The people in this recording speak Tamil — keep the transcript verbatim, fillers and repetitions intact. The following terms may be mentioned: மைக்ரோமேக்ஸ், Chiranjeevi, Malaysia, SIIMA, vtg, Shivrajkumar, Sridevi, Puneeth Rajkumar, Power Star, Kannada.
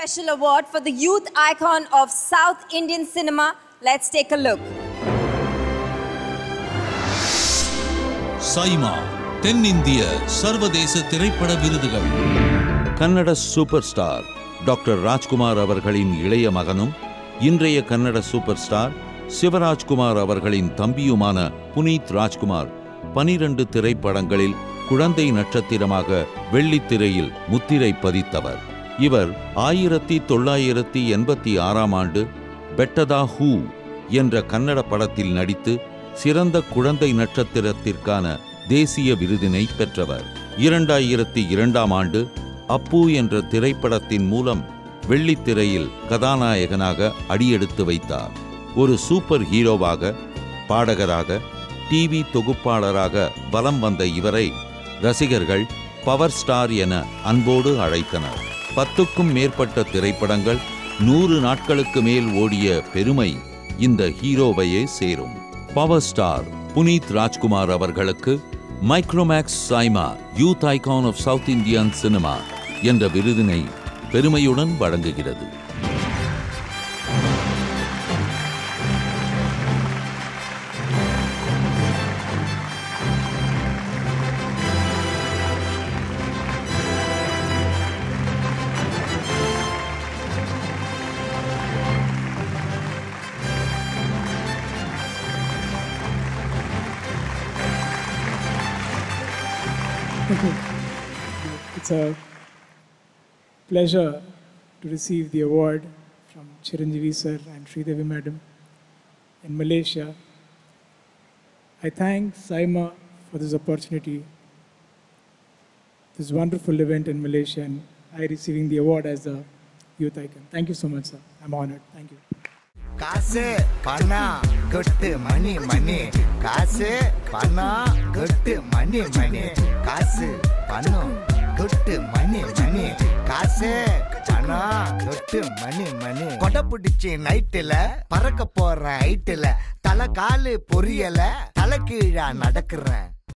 special award for the youth icon of South Indian cinema. Let's take a look. SIIMA, Ten India Sarvadesa Thiraipada Virudugal. Kannada superstar Doctor Rajkumar avargalin ilaiya maganum, inraiya Kannada superstar Shivrajkumar avargalin thambiyumana Puneeth Rajkumar twelve thiraipadangalil குழந்தை நட்சத்திரமாக வெள்ளித்திரையில் முத்திரை பதித்தவர். இவர் ஆயிரத்தி தொள்ளாயிரத்தி எண்பத்தி ஆறாம் ஆண்டு பெட்டதா ஹூ என்ற கன்னட படத்தில் நடித்து சிறந்த குழந்தை நட்சத்திரத்திற்கான தேசிய விருதினை பெற்றவர். இரண்டாயிரத்தி இரண்டாம் ஆண்டு அப்பு என்ற திரைப்படத்தின் மூலம் வெள்ளித்திரையில் கதாநாயகனாக அடியெடுத்து வைத்தார். ஒரு சூப்பர் ஹீரோவாக, பாடகராக, டிவி தொகுப்பாளராக வலம் வந்த இவரை ரசிகர்கள் பவர் ஸ்டார் என அன்போடு அழைத்தனர். பத்துக்கும் மேற்பட்ட திரைப்படங்கள் நூறு நாட்களுக்கு மேல் ஓடிய பெருமை இந்த ஹீரோவையே சேரும். பவர் ஸ்டார் புனீத் ராஜ்குமார் அவர்களுக்கு மைக்ரோமேக்ஸ் SIIMA youth icon of south Indian cinema என்ற விருதினை பெருமையுடன் வழங்குகிறது. It's a pleasure to receive the award from Chiranjeevi sir and Sridevi madam in Malaysia. I thank SIIMA for this opportunity, this wonderful event in Malaysia, and I receiving the award as the youth icon. Thank you so much, sir. I'm honored. Thank you. காசு பணா கட்டு மணி மணி காசு பணா கட்டு மணி மணி காசு பணம் கட்டு மணி மணி காசு பணா கட்டு மணி மணி கொடை பிடிச்சி நைட்டுல பறக்க போற ஐட்டுல தலை காலு பொரியல தலை கீழா நடக்கிறேன்.